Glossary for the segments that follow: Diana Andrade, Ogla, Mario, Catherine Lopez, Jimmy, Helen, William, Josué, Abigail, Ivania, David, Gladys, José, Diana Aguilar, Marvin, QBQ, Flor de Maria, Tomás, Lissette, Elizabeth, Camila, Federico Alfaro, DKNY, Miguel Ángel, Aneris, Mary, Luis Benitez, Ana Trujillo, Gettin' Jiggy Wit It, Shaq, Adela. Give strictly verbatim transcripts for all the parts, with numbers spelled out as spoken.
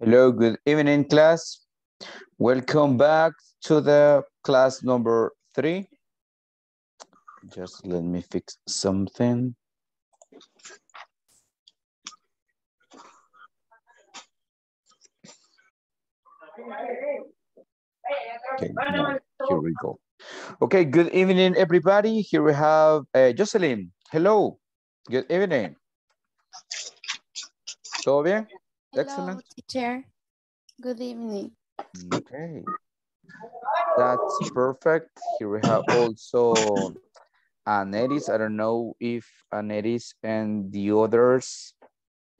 Hello, good evening, class. Welcome back to the class number three. Just let me fix something. Okay, now, here we go. Okay, good evening, everybody. Here we have uh, Jocelyn. Hello, good evening. ¿Todo bien? Hello, excellent teacher. Good evening. Okay. That's perfect. Here we have also Aneris. I don't know if Aneris and the others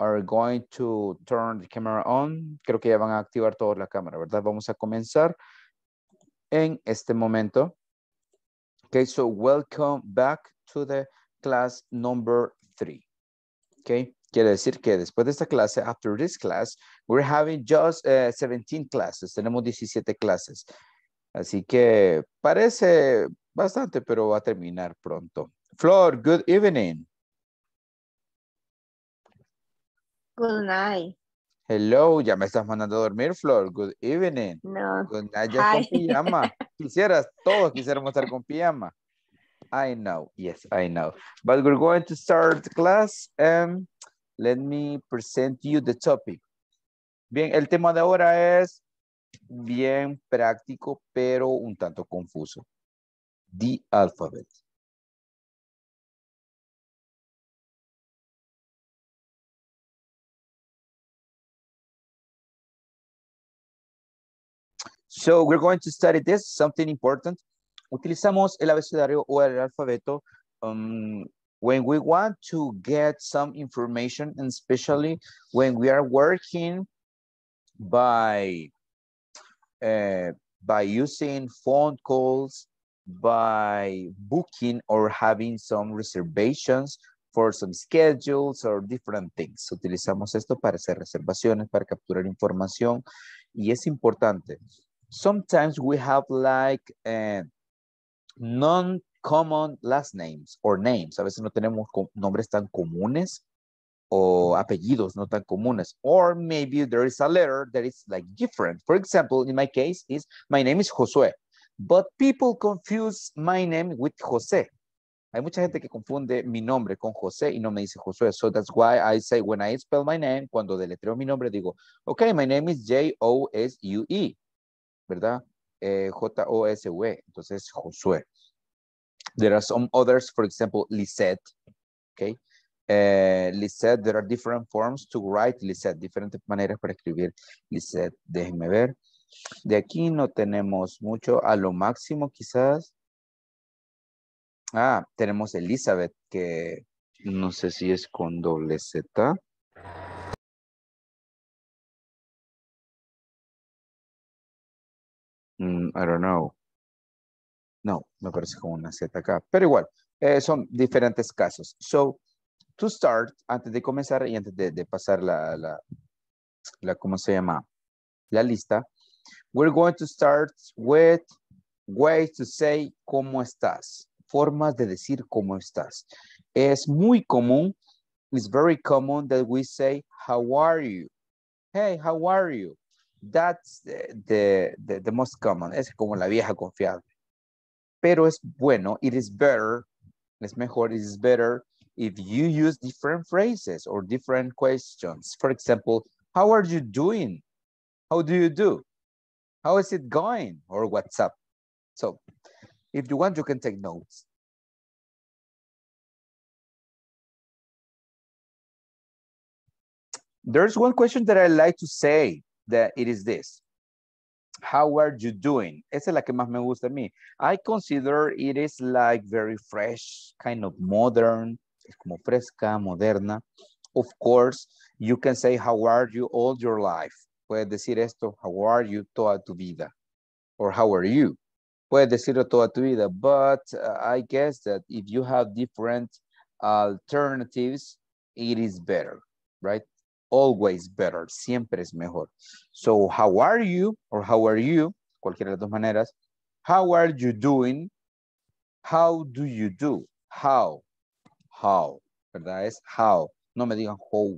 are going to turn the camera on. Creo que ya van a activar todas la cámara, ¿verdad? Vamos a comenzar en este momento. Okay, so welcome back to the class number three. Okay. Quiere decir que después de esta clase, after this class, we're having just uh, seventeen classes. Tenemos diecisiete clases. Así que parece bastante, pero va a terminar pronto. Flor, good evening. Good night. Hello, ya me estás mandando a dormir, Flor. Good evening. No. Good night, ya con pijama. Quisieras, todos quisiéramos estar con pijama. I know. Yes, I know. But we're going to start the class and let me present you the topic. Bien, el tema de ahora es bien práctico, pero un tanto confuso. The alphabet. So we're going to study this, something important. Utilizamos el abecedario o el alfabeto um, when we want to get some information, and especially when we are working by, uh, by using phone calls, by booking or having some reservations for some schedules or different things. Utilizamos esto para hacer reservaciones, para capturar información, y es importante. Sometimes we have like uh, non-common last names or names. A veces no tenemos nombres tan comunes o apellidos no tan comunes. Or maybe there is a letter that is like different. For example, in my case is my name is Josué, but people confuse my name with José. Hay mucha gente que confunde mi nombre con José y no me dice Josué. So that's why I say when I spell my name, cuando deletreo mi nombre digo, okay, my name is J O S U E, ¿verdad? Eh, J O S U E, entonces Josué. There are some others, for example, Lissette, okay? Eh, Lissette, there are different forms to write Lissette, diferentes maneras para escribir Lissette. Déjenme ver. De aquí no tenemos mucho, a lo máximo quizás. Ah, tenemos Elizabeth, que no sé si es con doble Z. Mm, I don't know. No, me parece con una Z acá. Pero igual, eh, son diferentes casos. So, to start, antes de comenzar y antes de, de pasar la, la, la, ¿cómo se llama? La lista. We're going to start with ways to say ¿cómo estás? Formas de decir cómo estás. Es muy común, it's very common that we say, how are you? Hey, how are you? That's the, the, the, the most common. Es como la vieja confiable. Pero es bueno, it is better, es mejor, it is better if you use different phrases or different questions. For example, how are you doing? How do you do? How is it going? Or what's up? So, if you want, you can take notes. There's one question that I like to say that it is this. How are you doing? Esa es la que más me gusta a mí. I consider it is like very fresh, kind of modern, es como fresca, moderna. Of course, you can say, how are you all your life? Puedes decir esto, how are you toda tu vida? Or how are you? Puedes decirlo toda tu vida, but uh, I guess that if you have different alternatives, it is better, right? Always better, siempre es mejor. So, how are you, or how are you, cualquiera de las dos maneras, how are you doing, how do you do, how, how, ¿verdad? Es how, no me digan how,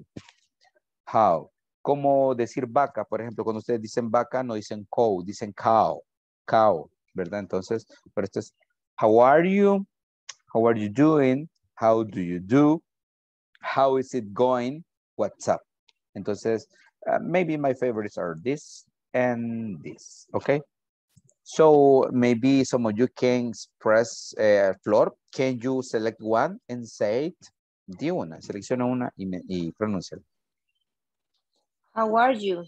how. Como decir vaca, por ejemplo, cuando ustedes dicen vaca, no dicen cow, dicen cow, cow. ¿Verdad? Entonces, pero esto es, how are you? How are you doing? How do you do? How is it going? What's up? Entonces, uh, maybe my favorites are this and this, okay? So, maybe some of you can express, uh, Flor, can you select one and say it? Di una, selecciona una y, y pronuncia. How are you?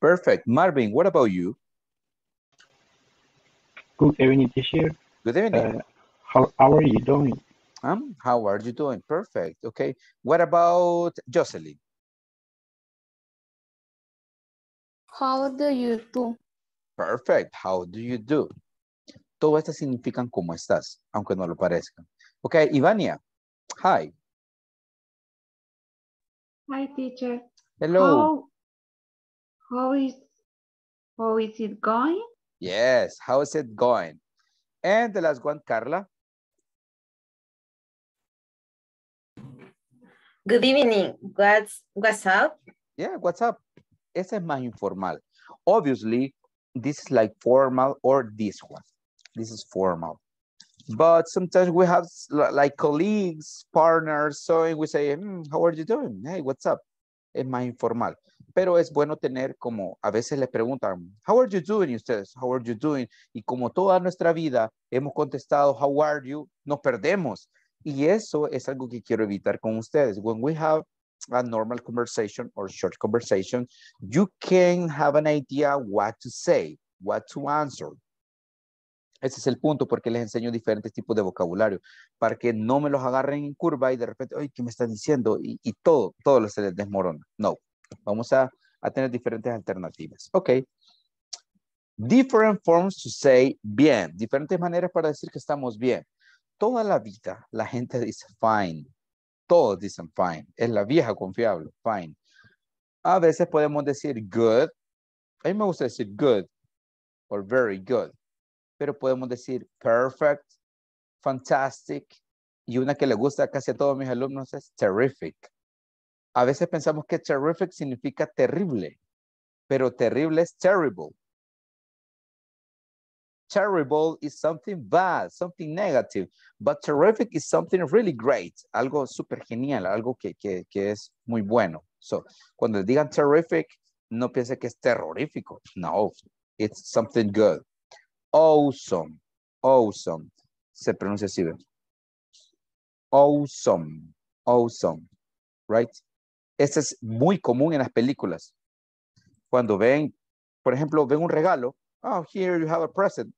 Perfect. Marvin, what about you? Good evening, teacher. Good evening. Uh, how, how are you doing? Um, how are you doing? Perfect. Okay. What about Jocelyn? How do you do? Perfect. How do you do? Todo esto significan cómo estás, aunque no lo parezca. Okay, Ivania. Hi. Hi, teacher. Hello. How, how is how is it going? Yes, how is it going? And the last one, Carla. Good evening. What's, what's up? Yeah, what's up? Ese es más informal. Obviously, this is like formal or this one. This is formal. But sometimes we have like colleagues, partners, so we say, hmm, how are you doing? Hey, what's up? Es más informal. Pero es bueno tener como, a veces les preguntan, how are you doing? Y ustedes, how are you doing? Y como toda nuestra vida hemos contestado, how are you? Nos perdemos. Y eso es algo que quiero evitar con ustedes. When we have a normal conversation or short conversation, you can have an idea what to say, what to answer. Ese es el punto porque les enseño diferentes tipos de vocabulario para que no me los agarren en curva y de repente, ay, ¿qué me están diciendo? Y, y todo, todo lo se les desmorona. No. Vamos a, a tener diferentes alternativas. Ok. Different forms to say bien. Diferentes maneras para decir que estamos bien. Toda la vida la gente dice fine. Todos dicen fine. Es la vieja confiable. Fine. A veces podemos decir good. A mí me gusta decir good. Or very good. Pero podemos decir perfect. Fantastic. Y una que le gusta casi a todos mis alumnos es terrific. A veces pensamos que terrific significa terrible, pero terrible es terrible. Terrible is something bad, something negative, but terrific is something really great, algo super genial, algo que, que, que es muy bueno. So, cuando digan terrific, no piensen que es terrorífico. No, it's something good. Awesome, awesome. Se pronuncia así, ¿verdad? Awesome, awesome, right? Este es muy común en las películas. Cuando ven, por ejemplo, ven un regalo. Oh, here you have a present.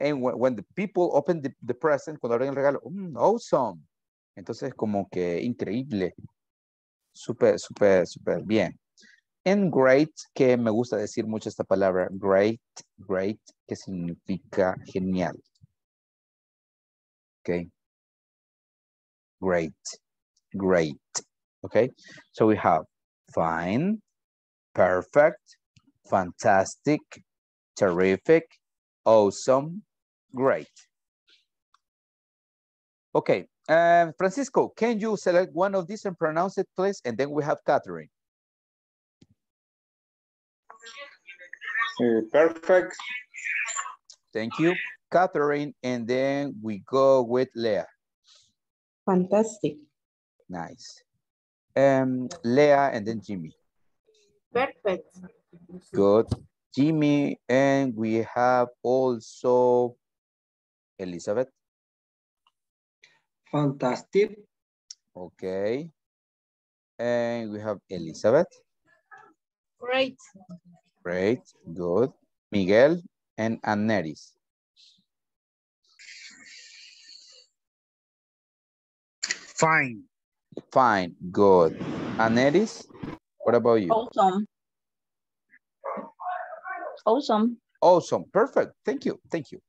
And when, when the people open the, the present, cuando abren el regalo, mm, awesome. Entonces, como que increíble. Súper, súper, súper bien. And great, que me gusta decir mucho esta palabra. Great, great, que significa genial. Okay. Great, great. Okay. So we have fine, perfect, fantastic, terrific, awesome, great. Okay, uh, Francisco, can you select one of these and pronounce it, please? And then we have Catherine. Uh, perfect. Thank you, Catherine. And then we go with Leah. Fantastic. Nice. Um, Leah and then Jimmy. Perfect. Good. Jimmy, and we have also Elizabeth. Fantastic. Okay. And we have Elizabeth. Great. Great, good. Miguel and Aneris. Fine. Fine, good. Aneris, what about you? Awesome. Awesome. Awesome. Perfect. Thank you. Thank you.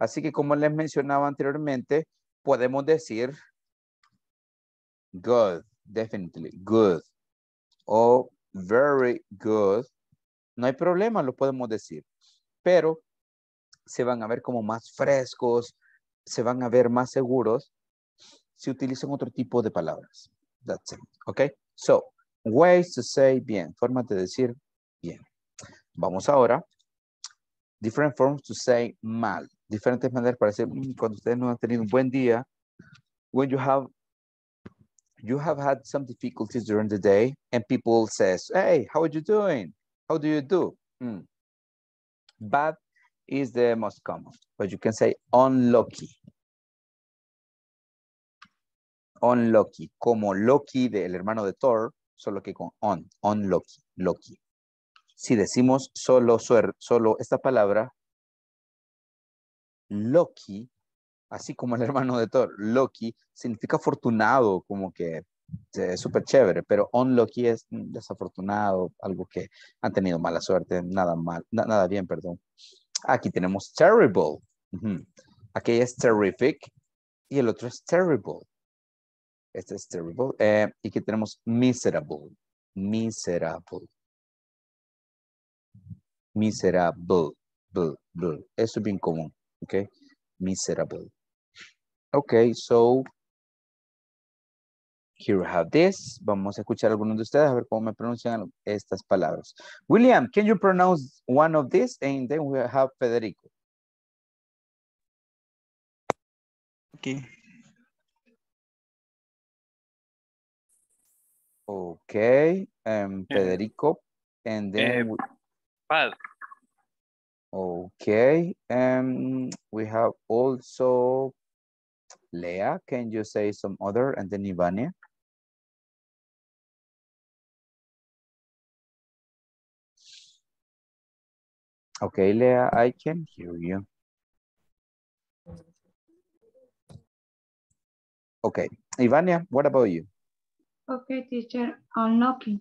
Así que como les mencionaba anteriormente, podemos decir good, definitely, good, o very good. No hay problema, lo podemos decir. Pero se van a ver como más frescos, se van a ver más seguros si utilizan otro tipo de palabras. That's it. Okay? So, ways to say bien, formas de decir bien. Vamos ahora. Different forms to say mal. Diferentes maneras para decir cuando ustedes no han tenido un buen día. When you have, you have had some difficulties during the day and people says, hey, how are you doing? How do you do? Mm. Bad is the most common, but you can say unlucky. Unlucky, como Loki del hermano de Thor, solo que con on, unlucky, lucky. Si decimos solo, solo esta palabra, Loki, así como el hermano de Thor, Loki, significa afortunado, como que es súper chévere, pero unlucky es desafortunado, algo que han tenido mala suerte, nada mal, na, nada bien, perdón. Aquí tenemos terrible. Uh-huh. Aquella es terrific y el otro es terrible. Este es terrible. Eh, y aquí tenemos miserable. Miserable. Miserable, bull, bull. Eso es bien común, okay? Miserable. Okay, so here we have this. Vamos a escuchar a algunos de ustedes a ver cómo me pronuncian estas palabras. William, can you pronounce one of these? And then we have Federico. Okay. Okay, um, Federico, and then we bad. Okay, um, we have also Leah. Can you say some other? And then Ivania. Okay, Leah, I can hear you. Okay, Ivania, what about you? Okay, teacher, unlucky.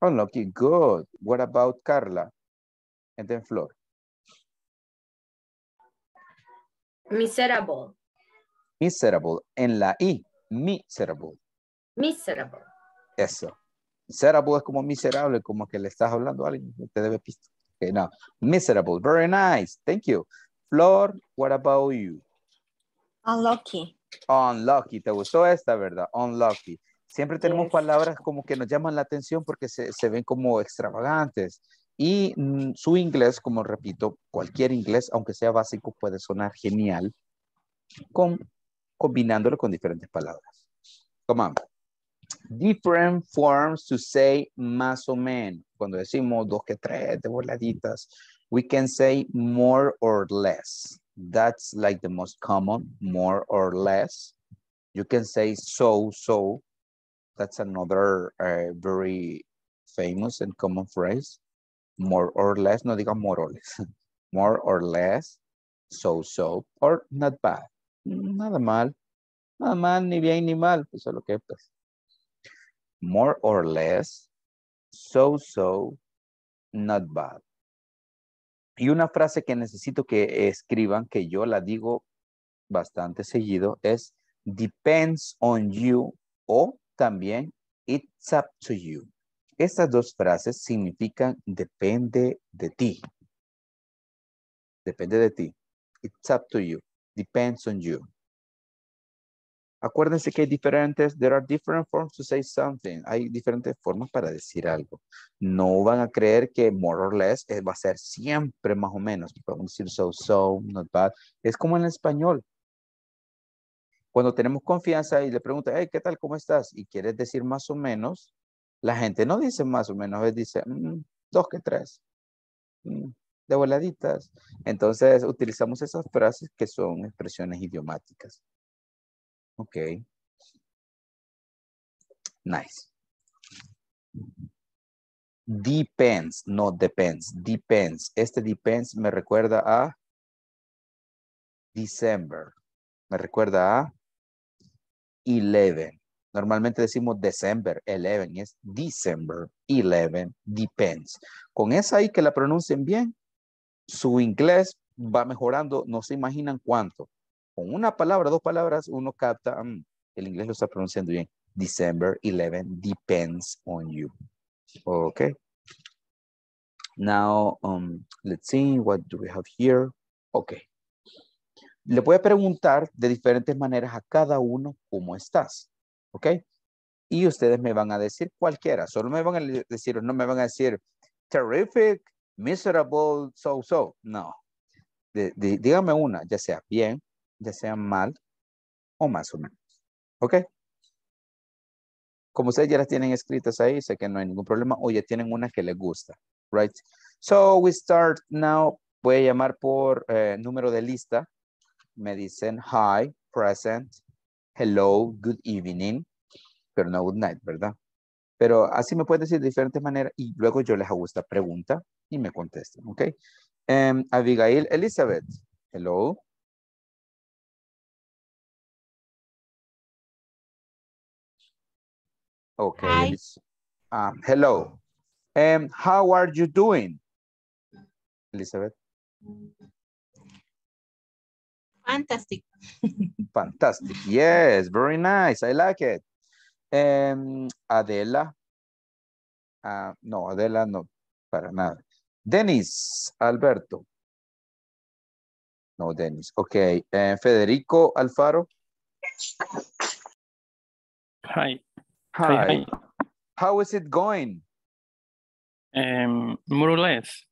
Unlucky, good. What about Carla? And then Flor. Miserable. Miserable. En la I. Miserable. Miserable. Eso. Miserable es como miserable, como que le estás hablando a alguien que te debe pisto. Okay, no. Miserable. Very nice. Thank you. Flor, what about you? Unlucky. Unlucky. ¿Te gustó esta, verdad? Unlucky. Siempre tenemos yes. palabras como que nos llaman la atención porque se, se ven como extravagantes. Y mm, su inglés, como repito, cualquier inglés, aunque sea básico, puede sonar genial con, combinándolo con diferentes palabras. Come on. Different forms to say más o menos. Cuando decimos dos que tres de voladitas, we can say more or less. That's like the most common, more or less. You can say so, so. That's another uh, very famous and common phrase. More or less, no diga more or less. More or less, so, so, or not bad. Nada mal, nada mal, ni bien ni mal, eso es lo que pues. More or less, so, so, not bad. Y una frase que necesito que escriban, que yo la digo bastante seguido, es depends on you o también it's up to you. Estas dos frases significan depende de ti. Depende de ti. It's up to you. Depends on you. Acuérdense que hay diferentes, there are different forms to say something. Hay diferentes formas para decir algo. No van a creer que more or less va a ser siempre más o menos. Podemos decir so, so, not bad. Es como en español. Cuando tenemos confianza y le preguntan, hey, ¿qué tal? ¿Cómo estás? Y quieres decir más o menos, la gente no dice más o menos, dice mm, dos que tres. Mm, de voladitas. Entonces utilizamos esas frases que son expresiones idiomáticas. Okay. Nice. Depends, no depends, depends. Este depends me recuerda a December. Me recuerda a eleven. Normalmente decimos December eleven y es December eleven, depends. Con esa I que la pronuncien bien, su inglés va mejorando, no se imaginan cuánto. Con una palabra, dos palabras, uno capta, um, el inglés lo está pronunciando bien. December eleven depends on you. Okay. Now, um, let's see, what do we have here? Okay. Le voy a preguntar de diferentes maneras a cada uno cómo estás. Okay. Y ustedes me van a decir cualquiera. Solo me van a decir, no me van a decir terrific, miserable, so, so. No. De, de, dígame una, ya sea bien, ya sea mal o más o menos. ¿Ok? Como ustedes ya las tienen escritas ahí, sé que no hay ningún problema, o ya tienen una que les gusta. Right? So we start now. Voy a llamar por eh, número de lista. Me dicen hi, present, hello, good evening, pero no good night, ¿verdad? Pero así me pueden decir de diferentes maneras y luego yo les hago esta pregunta y me contestan. ¿Ok? Um, Abigail, Elizabeth, hello. Okay. Um, hello. Um, how are you doing, Elizabeth? Fantastic. Fantastic. Yes, very nice. I like it. Um, Adela. Uh, no, Adela no, para nada. Dennis Alberto. No, Dennis. Okay. Uh, Federico Alfaro. Hi. Hi. Hi. How is it going? Um, more or less.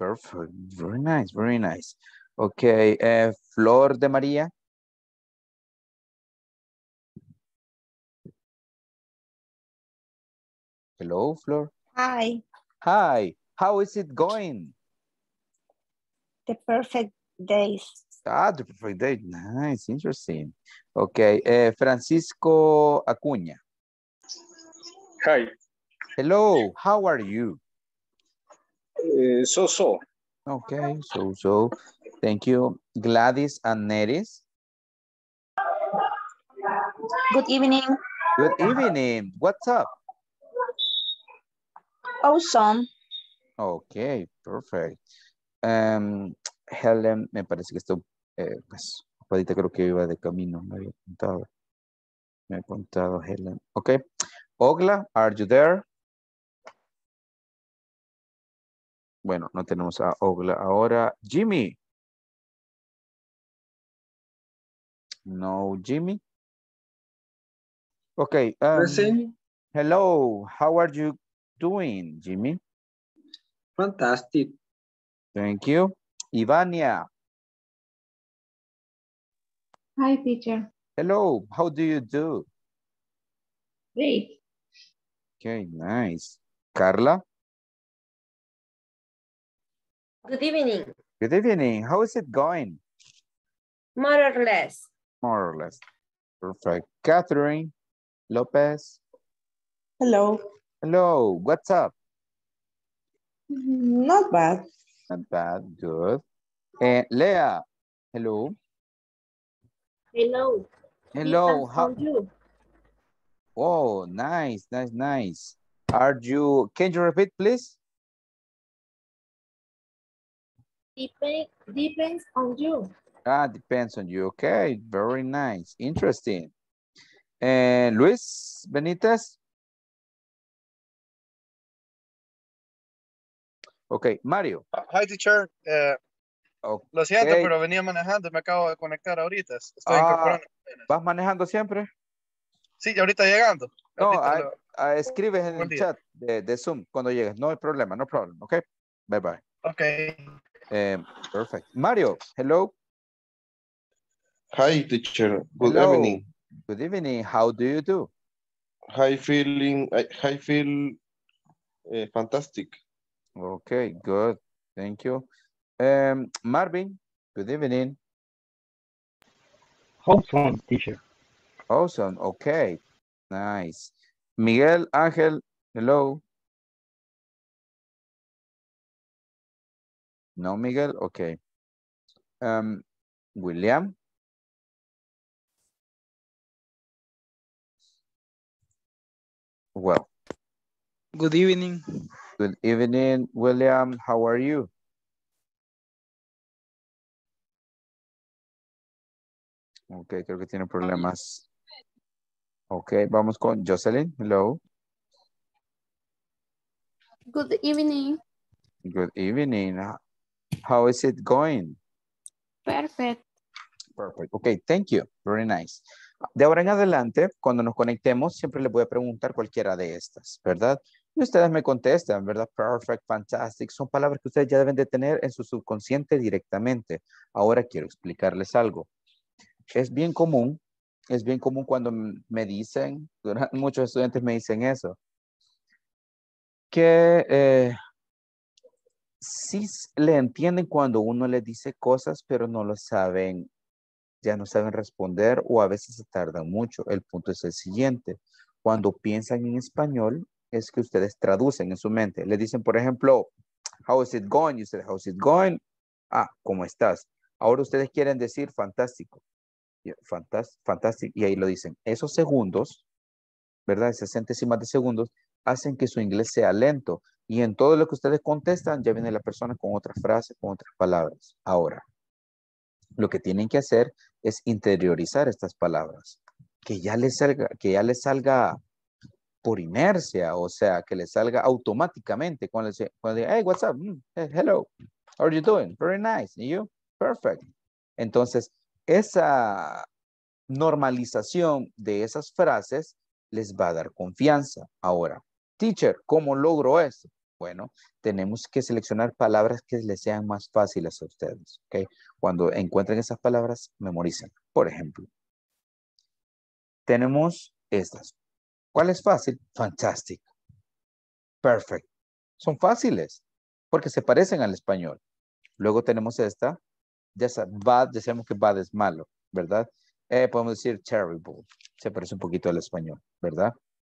Perfect. Very nice. Very nice. Okay. Uh, Flor de Maria. Hello, Flor. Hi. Hi. How is it going? The perfect days. Ah, the perfect day. Nice. Interesting. Okay. Uh, Francisco Acuña. Hi. Hello, how are you? Uh, so, so. Okay, so, so. Thank you. Gladys and Neris. Good evening. Good evening. What's up? Awesome. Okay, perfect. Um, Helen, me parece que esto, eh, pues, ahorita creo que iba de camino, me había contado. Me ha contado Helen. Okay. Ogla, are you there? Bueno, no tenemos a Ogla ahora. Jimmy. No, Jimmy. Okay. Um, Present. Hello, how are you doing, Jimmy? Fantastic. Thank you. Ivania. Hi, teacher. Hello, how do you do? Great. Okay, nice. Carla? Good evening. Good evening. How is it going? More or less. More or less. Perfect. Catherine Lopez? Hello. Hello. What's up? Not bad. Not bad. Good. And Leah? Hello. Hello. Hello. How are you? Oh, nice, nice, nice. Are you, can you repeat, please? Depend, depends on you. Ah, depends on you. Okay, very nice. Interesting. And Luis Benitez? Okay, Mario. Uh, hi, teacher. Uh... Okay. Lo siento, pero venía manejando y me acabo de conectar ahorita. Estoy ah, incorporando. ¿Vas manejando siempre? Sí, ahorita llegando. No, ahorita a, lo... a, escribes en Buen el día. Chat de, de Zoom cuando llegues. No hay problema, no problem. Ok, bye bye. Ok. Um, perfect. Mario, hello. Hi, teacher. Good hello. Evening. Good evening. How do you do? I, feeling, I, I feel uh, fantastic. Ok, good. Thank you. Um, Marvin, good evening. Awesome, teacher. Awesome, okay. Nice. Miguel Ángel, hello. No, Miguel, okay. Um, William. Well. Good evening. Good evening, William. How are you? Ok, creo que tiene problemas. Ok, vamos con Jocelyn. Hello. Good evening. Good evening. How is it going? Perfect. Perfect. Ok, thank you. Very nice. De ahora en adelante, cuando nos conectemos, siempre les voy a preguntar cualquiera de estas, ¿verdad? Y ustedes me contestan, ¿verdad? Perfect, fantastic. Son palabras que ustedes ya deben de tener en su subconsciente directamente. Ahora quiero explicarles algo. Es bien común, es bien común cuando me dicen, muchos estudiantes me dicen eso, que eh, sí le entienden cuando uno les dice cosas, pero no lo saben, ya no saben responder o a veces se tardan mucho. El punto es el siguiente, cuando piensan en español es que ustedes traducen en su mente. Les dicen, por ejemplo, how is it going? Y ustedes, how is it going? Ah, ¿cómo estás? Ahora ustedes quieren decir fantástico. Fantástico, y ahí lo dicen. Esos segundos, ¿verdad? sesenta décimas de segundos hacen que su inglés sea lento. Y en todo lo que ustedes contestan, ya viene la persona con otras frases, con otras palabras. Ahora, lo que tienen que hacer es interiorizar estas palabras. Que ya les salga, que ya les salga por inercia, o sea, que les salga automáticamente. Cuando digan, hey, what's up? Hey, hello. How are you doing? Very nice. And you? Perfect. Entonces, esa normalización de esas frases les va a dar confianza. Ahora, teacher, ¿cómo logro esto? Bueno, tenemos que seleccionar palabras que les sean más fáciles a ustedes. ¿Okay? Cuando encuentren esas palabras, memoricen. Por ejemplo, tenemos estas. ¿Cuál es fácil? Fantastic. Perfect. Son fáciles porque se parecen al español. Luego tenemos esta. Ya bad, decíamos que bad es malo, ¿verdad? Eh, podemos decir terrible. Se parece un poquito al español, ¿verdad?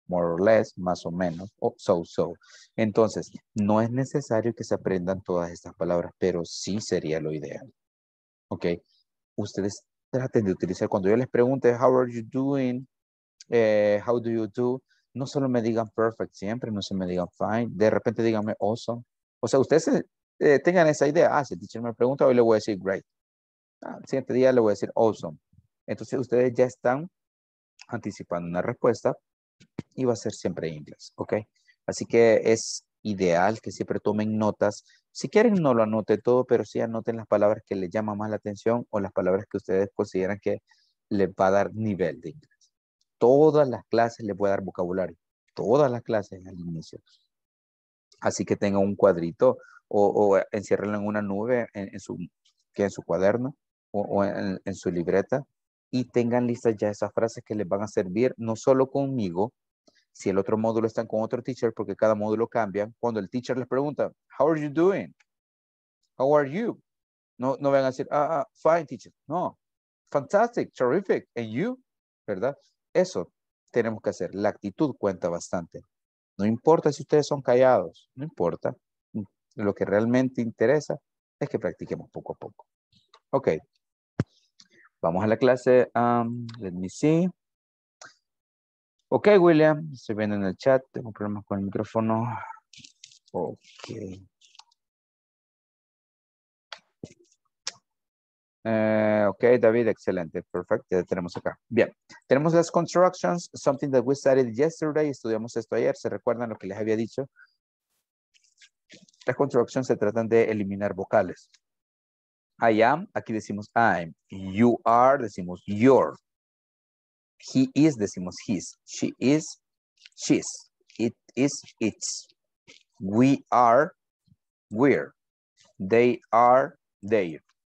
More or less, más o menos, o so, so. Entonces, no es necesario que se aprendan todas estas palabras, pero sí sería lo ideal. ¿Ok? Ustedes traten de utilizar, cuando yo les pregunte, how are you doing? Eh, how do you do? No solo me digan perfect siempre, no se me digan fine. De repente díganme awesome. O sea, ustedes... Se, Eh, tengan esa idea. Ah, si el teacher me pregunta, hoy le voy a decir great. Ah, el siguiente día le voy a decir awesome. Entonces, ustedes ya están anticipando una respuesta y va a ser siempre inglés, ¿ok? Así que es ideal que siempre tomen notas. Si quieren, no lo anoten todo, pero sí anoten las palabras que les llaman más la atención o las palabras que ustedes consideran que les va a dar nivel de inglés. todas las clases les voy a dar vocabulario. Todas las clases al inicio. Así que tengan un cuadrito o, o enciérrenlo en una nube en, en, su, que en su cuaderno o, o en, en su libreta y tengan listas ya esas frases que les van a servir no solo conmigo, si el otro módulo están con otro teacher, porque cada módulo cambia. Cuando el teacher les pregunta, how are you doing? How are you? No, no van a decir, ah, ah, fine teacher. No, fantastic, terrific, and you, ¿verdad? Eso tenemos que hacer. La actitud cuenta bastante. No importa si ustedes son callados, no importa. Lo que realmente interesa es que practiquemos poco a poco. Ok. Vamos a la clase. Um, let me see. Ok, William. Estoy viendo en el chat. Tengo problemas con el micrófono. Ok. Uh, ok, David, excelente, perfecto, ya tenemos acá. Bien, tenemos las constructions, something that we studied yesterday, estudiamos esto ayer, ¿se recuerdan lo que les había dicho? Las constructions se tratan de eliminar vocales. I am, aquí decimos I'm, you are, decimos your, he is, decimos his, she is, she's, it is, it's, we are, we're, they are, they.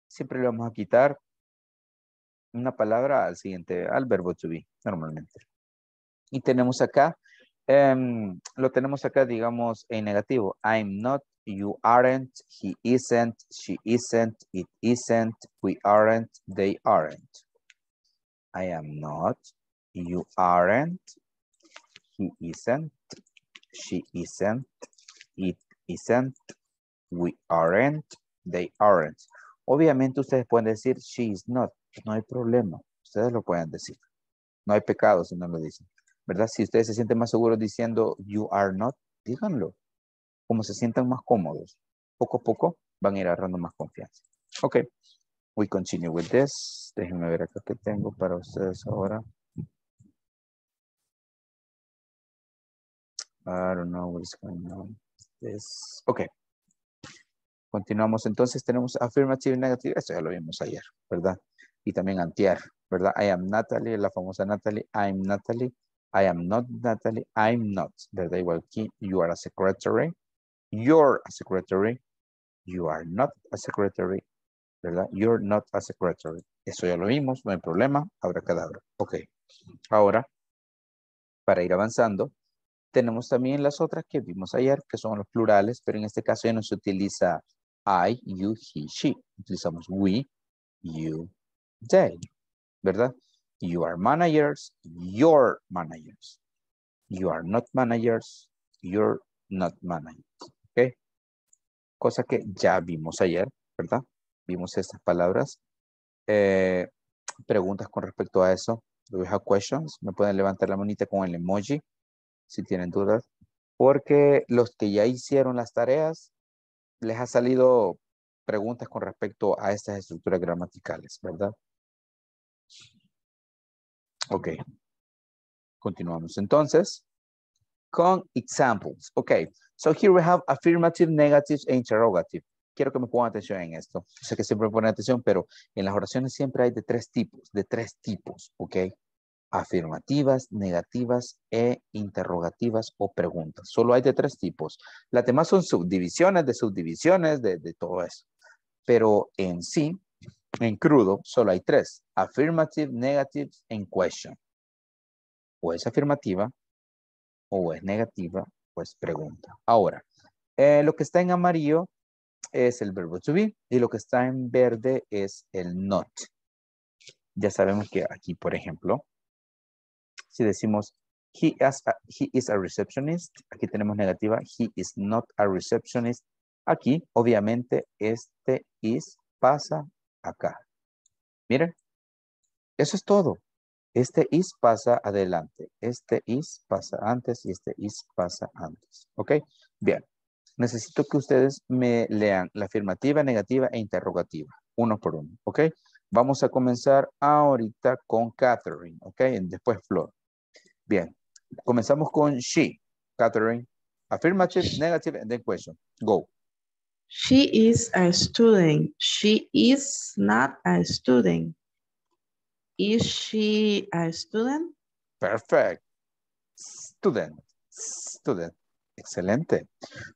Siempre le vamos a quitar una palabra al siguiente, al verbo to be, normalmente. Y tenemos acá, um, lo tenemos acá, digamos, en negativo. I'm not, you aren't, he isn't, she isn't, it isn't, we aren't, they aren't. I am not, you aren't, he isn't, she isn't, it isn't, we aren't, they aren't. Obviamente ustedes pueden decir, she is not. No hay problema. Ustedes lo pueden decir. No hay pecado si no lo dicen. ¿Verdad? Si ustedes se sienten más seguros diciendo, you are not, díganlo. Como se sientan más cómodos. Poco a poco van a ir agarrando más confianza. Ok. We continue with this. Déjenme ver acá qué tengo para ustedes ahora. I don't know what's going on. This. Ok. Continuamos entonces, tenemos affirmative y negative, eso ya lo vimos ayer, ¿verdad? Y también antier, ¿verdad? I am Natalie, la famosa Natalie, I'm Natalie, I am not Natalie, I'm not, ¿verdad? Igual aquí, you are a secretary, you're a secretary, you are not a secretary, ¿verdad? You're not a secretary. Eso ya lo vimos, no hay problema, abracadabra. Ok, ahora, para ir avanzando, tenemos también las otras que vimos ayer, que son los plurales, pero en este caso ya no se utiliza I, you, he, she. Utilizamos we, you, they. ¿Verdad? You are managers, your managers. You are not managers, you're not managers. ¿Ok? Cosa que ya vimos ayer, ¿verdad? Vimos estas palabras. Eh, preguntas con respecto a eso. Do we have questions? Me pueden levantar la manita con el emoji si tienen dudas. Porque los que ya hicieron las tareas les ha salido preguntas con respecto a estas estructuras gramaticales, ¿verdad? Ok. Continuamos entonces con examples. Ok. So here we have affirmative, negative e interrogative. Quiero que me pongan atención en esto. Sé que siempre ponen atención, pero en las oraciones siempre hay de tres tipos, de tres tipos, ok. Afirmativas, negativas e interrogativas o preguntas. Solo hay de tres tipos. Las demás son subdivisiones de subdivisiones de, de todo eso. Pero en sí, en crudo, solo hay tres. Affirmative, negative and question. O es afirmativa, o es negativa, o es pregunta. Ahora, eh, lo que está en amarillo es el verbo to be y lo que está en verde es el not. Ya sabemos que aquí, por ejemplo, si decimos, he is, a, he is a receptionist, aquí tenemos negativa, he is not a receptionist. Aquí, obviamente, este is pasa acá. Miren, eso es todo. Este is pasa adelante, este is pasa antes y este is pasa antes. ¿Ok? Bien, necesito que ustedes me lean la afirmativa, negativa e interrogativa, uno por uno. ¿Ok? Vamos a comenzar ahorita con Catherine, ¿ok? Después Flor. Bien, comenzamos con she, Catherine. Affirmative, negative, and then question. Go. She is a student. She is not a student. Is she a student? Perfect. Student. Student. Excelente.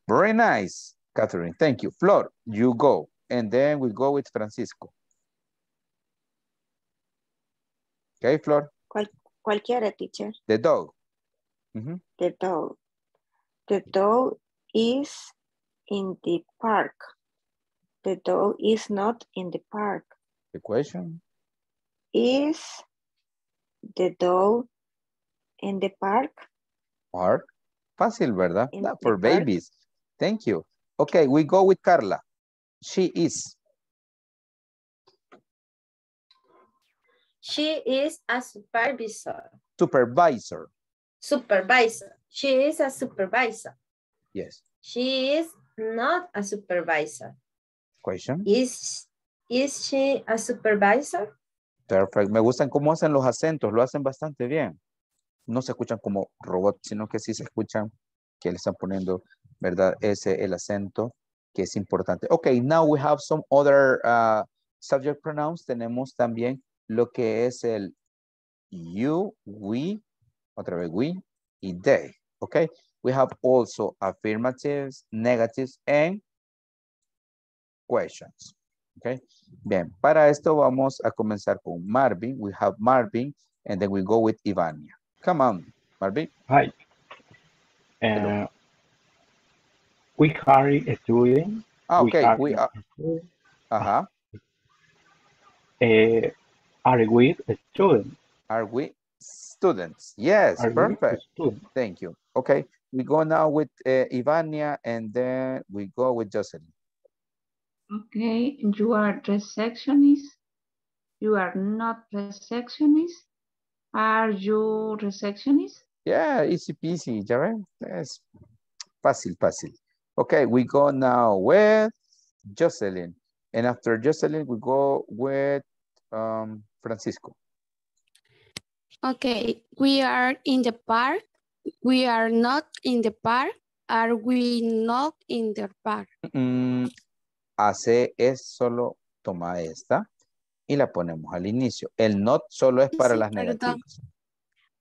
Very nice, Catherine. Thank you. Flor, you go. And then we go with Francisco. Okay, Flor. Cual cualquiera, teacher. The dog. Mm-hmm. The dog. The dog is in the park. The dog is not in the park. The question. Is the dog in the park? Park. Fácil, ¿verdad? No, for babies. Park. Thank you. Okay, we go with Carla. She is. She is a supervisor. Supervisor. Supervisor. She is a supervisor. Yes. She is not a supervisor. Question. Is, is she a supervisor? Perfect. Me gustan cómo hacen los acentos. Lo hacen bastante bien. No se escuchan como robots, sino que sí se escuchan que le están poniendo, ¿verdad? Ese, el acento que es importante. Okay, now we have some other uh, subject pronouns. Tenemos también lo que es el you, we, otra vez we, y they. Okay, we have also affirmatives, negatives, and questions. Okay, bien, para esto vamos a comenzar con Marvin. We have Marvin, and then we go with Ivania. Come on, Marvin. Hi. Uh, we carry a student. Ah, okay, we are. We are uh-huh. uh, are we a student? Are we students? Yes, are perfect. Student? Thank you. Okay, we go now with uh, Ivania, and then we go with Jocelyn. Okay, you are receptionist. You are not receptionist. Are you receptionist? Yeah, easy peasy, Jared. Yes. Fácil, fácil. Okay, we go now with Jocelyn. And after Jocelyn, we go with um, Francisco. Okay, we are in the park. We are not in the park. Are we not in the park? Mm-mm. Hace es solo toma esta. Y la ponemos al inicio. El not solo es para sí, las negativas.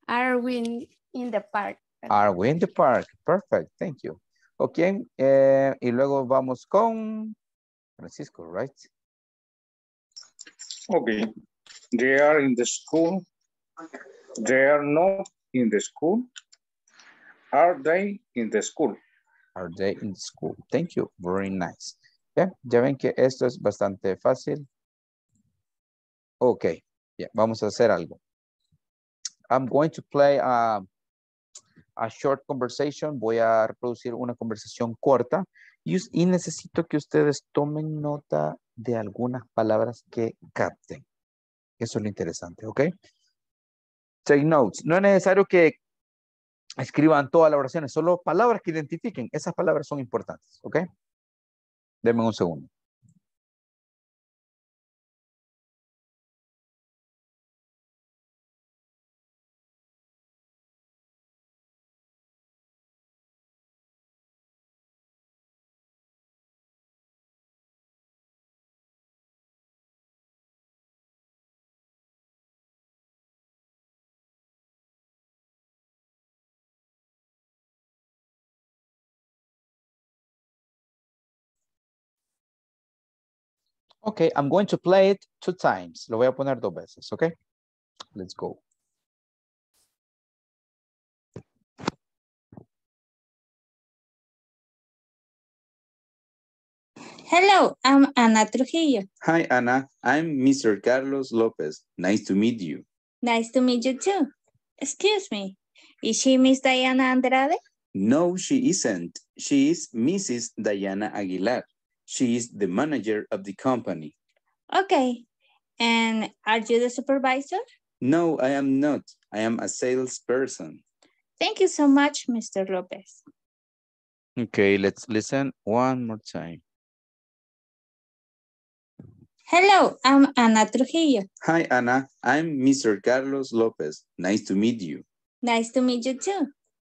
Are we in, in the park? Are we in the park? Perfect. Thank you. Ok. Eh, y luego vamos con Francisco, right? Ok. They are in the school. They are not in the school. Are they in the school? Are they in the school? Thank you. Very nice. Yeah. Ya ven que esto es bastante fácil. Okay, yeah, vamos a hacer algo. I'm going to play a, a short conversation. Voy a reproducir una conversación corta y, y necesito que ustedes tomen nota de algunas palabras que capten. Eso es lo interesante, ¿ok? Take notes. No es necesario que escriban todas las oraciones, solo palabras que identifiquen. Esas palabras son importantes, ¿ok? Denme un segundo. Okay, I'm going to play it two times. Lo voy a poner dos veces, okay? Let's go. Hello, I'm Ana Trujillo. Hi, Ana. I'm Mister Carlos Lopez. Nice to meet you. Nice to meet you too. Excuse me. Is she Miss Diana Andrade? No, she isn't. She is Missus Diana Aguilar. She is the manager of the company. Okay. And are you the supervisor? No, I am not. I am a salesperson. Thank you so much, Mister Lopez. Okay, let's listen one more time. Hello, I'm Ana Trujillo. Hi, Ana. I'm Mister Carlos Lopez. Nice to meet you. Nice to meet you too.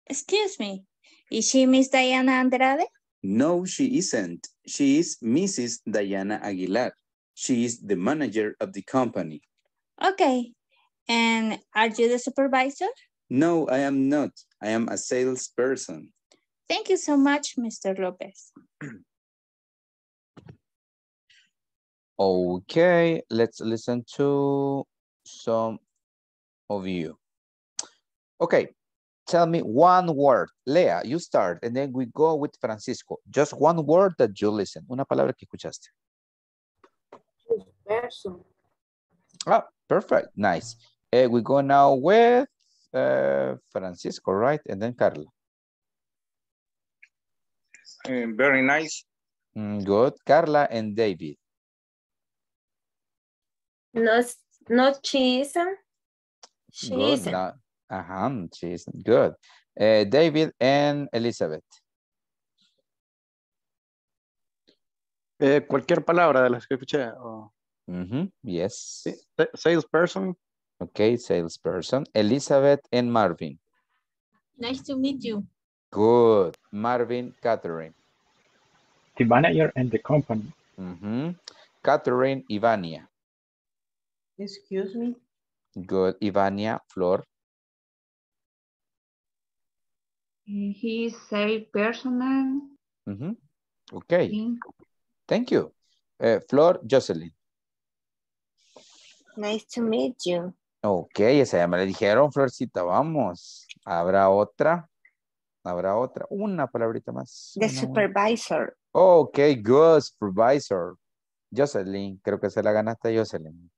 Excuse me. Is she Miss Diana Andrade? No, she isn't. She is Missus Diana Aguilar. She is the manager of the company. Okay. And are you the supervisor? No, I am not. I am a salesperson. Thank you so much, Mister Lopez. Okay, let's listen to some of you. Okay, tell me one word. Leah, you start and then we go with Francisco. Just one word that you listen. Una palabra que escuchaste. Person. Ah, perfect. Nice. Uh, we go now with uh, Francisco, right? And then Carla. Um, very nice. Mm, good. Carla and David. No, not cheese. Cheese. No, uh-huh, cheese. Good. Uh, David and Elizabeth. Eh, cualquier palabra de las que escuché. Oh. Mm-hmm. Yes. Salesperson. Okay, salesperson. Elizabeth and Marvin. Nice to meet you. Good. Marvin, Catherine. The manager and the company. Mm-hmm. Catherine, Ivania. Excuse me. Good. Ivania, Flor. He is a personal. Mm-hmm. Okay. Thing. Thank you. Uh, Flor, Jocelyn. Nice to meet you. Okay, esa ya me la dijeron, Florcita. Vamos. ¿Habrá otra? ¿Habrá otra? Una palabrita más. The una, supervisor. Una. Okay, good. Supervisor. Jocelyn, creo que se la ganaste, Jocelyn.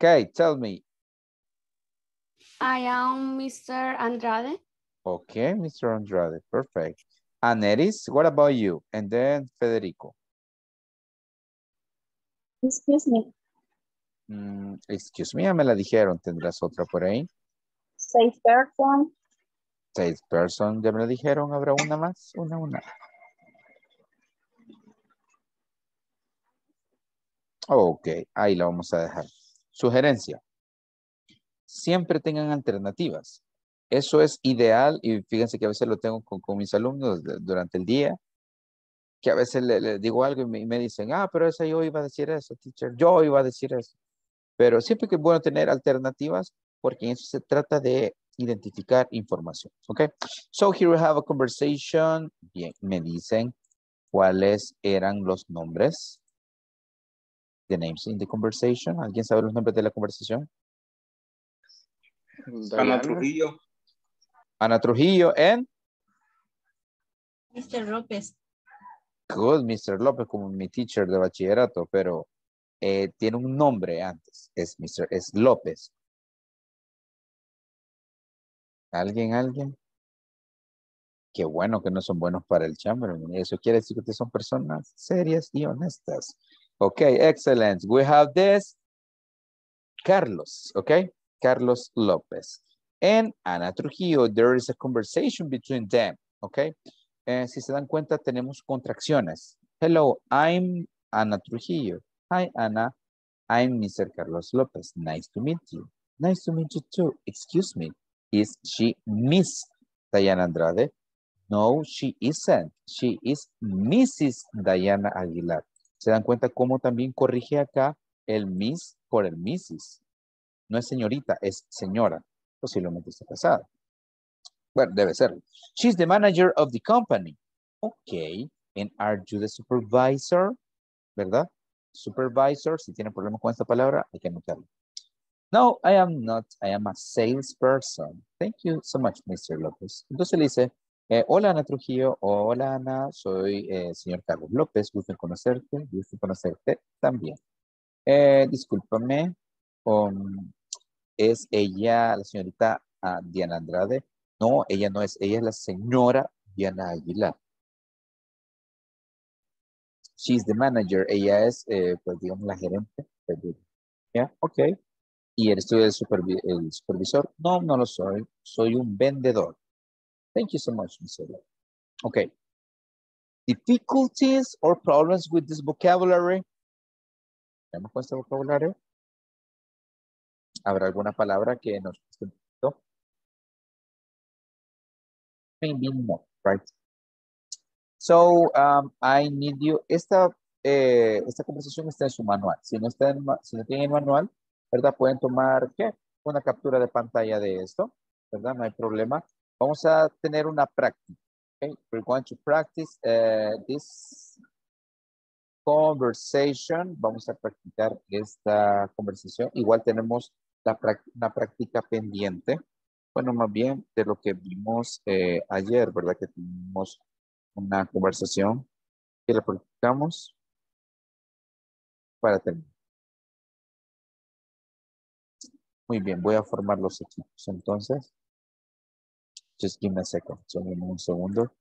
Okay, tell me. I am Mister Andrade. Okay, Mister Andrade, perfect. Aneris, what about you? And then Federico. Excuse me. Mm, excuse me, ya me la dijeron. ¿Tendrás otra por ahí? Sales person. Sales person, ya me la dijeron. ¿Habrá una más? Una, una. Ok, ahí la vamos a dejar. Sugerencia. Siempre tengan alternativas. Eso es ideal y fíjense que a veces lo tengo con, con mis alumnos de, durante el día. Que a veces le, le digo algo y me, y me dicen, ah, pero esa yo iba a decir eso, teacher, yo iba a decir eso. Pero siempre que es bueno tener alternativas porque en eso se trata de identificar información, ¿ok? So here we have a conversation. Bien, me dicen cuáles eran los nombres. The names in the conversation. ¿Alguien sabe los nombres de la conversación? Ana Trujillo. Ana Trujillo and Mister López. Good, Mister López, como mi teacher de bachillerato, pero eh, tiene un nombre antes, es Mister Es López. ¿Alguien, alguien? Qué bueno que no son buenos para el chamber. Eso quiere decir que ustedes son personas serias y honestas. Ok, excellent. We have this. Carlos, ok? Carlos López. And Ana Trujillo, there is a conversation between them, ok? Eh, si se dan cuenta, tenemos contracciones. Hello, I'm Ana Trujillo. Hi, Ana. I'm Mister Carlos López. Nice to meet you. Nice to meet you too. Excuse me. Is she Miss Diana Andrade? No, she isn't. She is Missus Diana Aguilar. Se dan cuenta cómo también corrige acá el Miss por el Missus. No es señorita, es señora. Posiblemente está casada. Bueno, debe ser. She's the manager of the company. Okay. And are you the supervisor? ¿Verdad? Supervisor. Si tienen problemas con esta palabra, hay que anotarlo. No, I am not. I am a salesperson. Thank you so much, Mister López. Entonces le dice, eh, hola Ana Trujillo. Hola Ana, soy eh, señor Carlos López. Gusto conocerte. Gusto conocerte también. Eh, discúlpame. Um, ¿Es ella la señorita uh, Diana Andrade? No, ella no es. Ella es la señora Diana Aguilar. She's the manager. Ella es, eh, pues digamos, la gerente. Yeah, ok. ¿Y eres tú el, supervi el supervisor? No, no lo soy. Soy un vendedor. Thank you so much, Mister Ok. Difficulties or problems with this vocabulary? ¿Tenemos con este vocabulario? ¿Habrá alguna palabra que nos... Maybe not, right? So, um, I need you. Esta, eh, esta conversación está en su manual. Si no, está en, si no tienen el manual, ¿verdad? Pueden tomar, ¿qué? Una captura de pantalla de esto. ¿verdad? No hay problema. Vamos a tener una práctica. Okay? We're going to practice uh, this conversation. Vamos a practicar esta conversación. Igual tenemos la una práctica pendiente. Bueno, más bien de lo que vimos eh, ayer, ¿verdad? Que tuvimos una conversación que la practicamos para terminar. Muy bien, voy a formar los equipos. Entonces, just give me a second. Solo un segundo.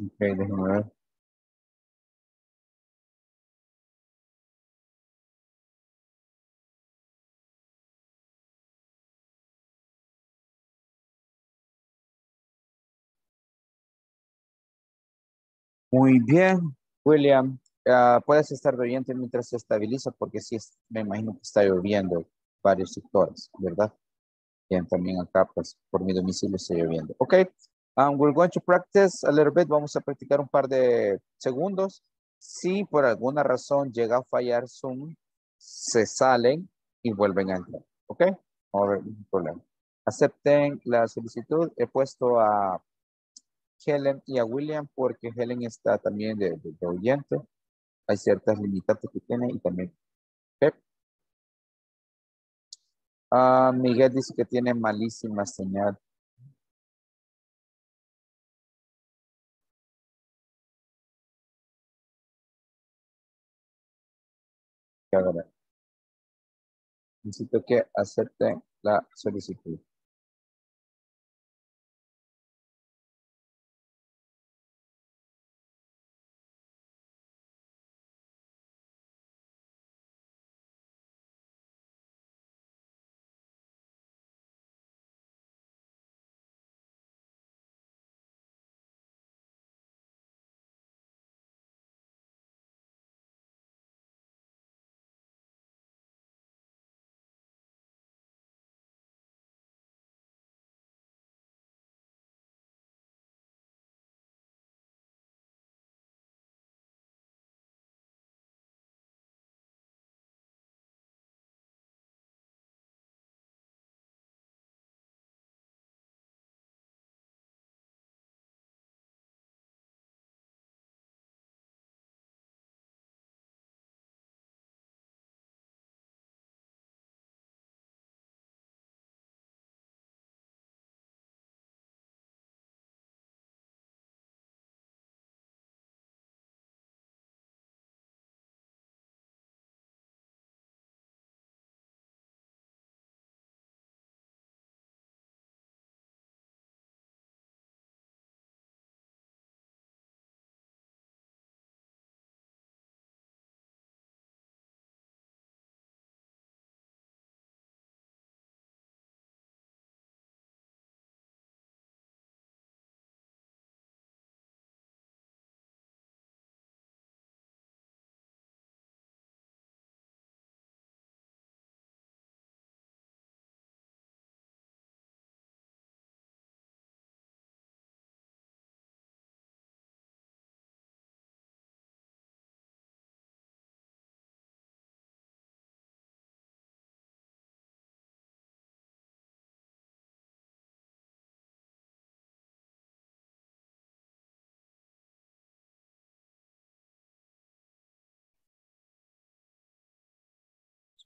Ok, déjame ver. Muy bien, William, uh, puedes estar de oyente mientras se estabiliza, porque sí, es, me imagino que está lloviendo en varios sectores, ¿verdad? Bien, también acá, pues, por mi domicilio está lloviendo. Ok. And we're going to practice a little bit. Vamos a practicar un par de segundos. Si por alguna razón llega a fallar Zoom, se salen y vuelven a entrar. ¿Ok? No habrá ningún problema. Acepten la solicitud. He puesto a Helen y a William porque Helen está también de, de, de oyente. Hay ciertas limitantes que tiene y también. ¿Okay? Uh, Miguel dice que tiene malísima señal. Ahora, necesito que acepten la solicitud.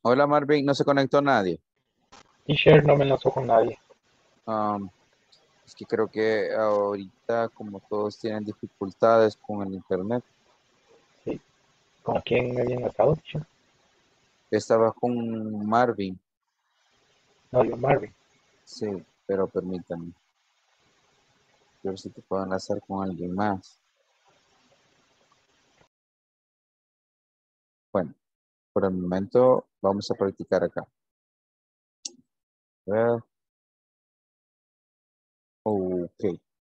Hola Marvin, ¿no se conectó nadie? Teacher, no me enlazó con nadie. Um, es que creo que ahorita, como todos tienen dificultades con el internet. Sí. ¿Con quién me había enlazado, teacher? Estaba con Marvin. novio Marvin. Sí, pero permítame. Yo sé que puedo enlazar con alguien más. Bueno, por el momento vamos a practicar acá. Well, ok,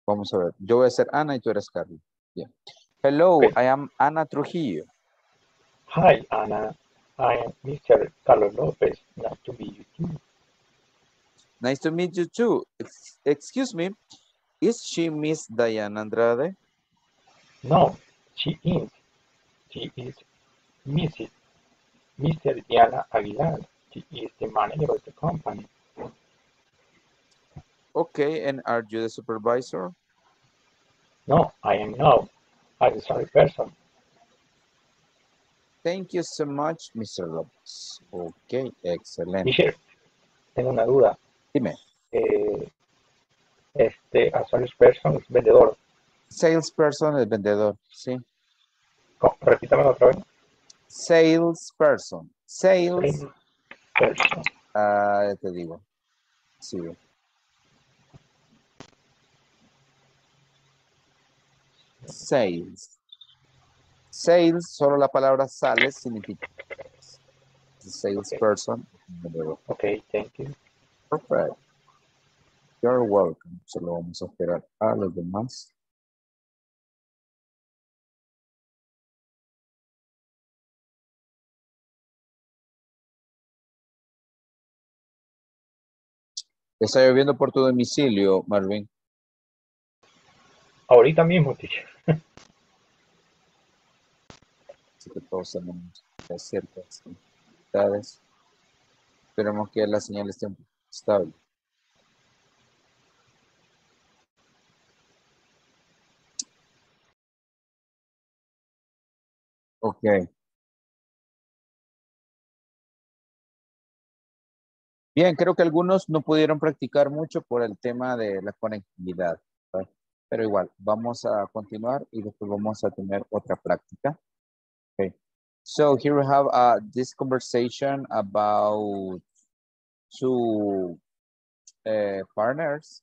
vamos a ver. Yo voy a ser Ana y tú eres Carla. Yeah. Hello, okay. I am Ana Trujillo. Hi, Ana. I am Mister Carlos Lopez. Nice to meet you too. Nice to meet you too. Ex excuse me, is she Miss Diana Andrade? No, she is. She is Missus Mister Diana Aguilar. She is the manager of the company. Okay, and are you the supervisor? No, I am not. I'm the sorry person. Thank you so much, Mister Lopez. Okay, excellent. Mister, tengo una duda. Dime. Eh, este, a salesperson es vendedor. Salesperson es vendedor, sí. Oh, repítamelo otra vez. Salesperson. Sales. Person. Ah, te digo. Sí. Sales. Sales, solo la palabra sales significa salesperson. Okay. Okay, thank you. Perfect. You're welcome. Solo vamos a esperar a los demás. ¿Está lloviendo por tu domicilio, Marvin? Ahorita mismo, tío. Que todos tenemos ciertas dificultades. Esperemos que la señal esté estable. Ok. Bien, creo que algunos no pudieron practicar mucho por el tema de la conectividad, ¿verdad? Pero igual, vamos a continuar y después vamos a tener otra práctica. Okay, so here we have uh, this conversation about two uh, partners,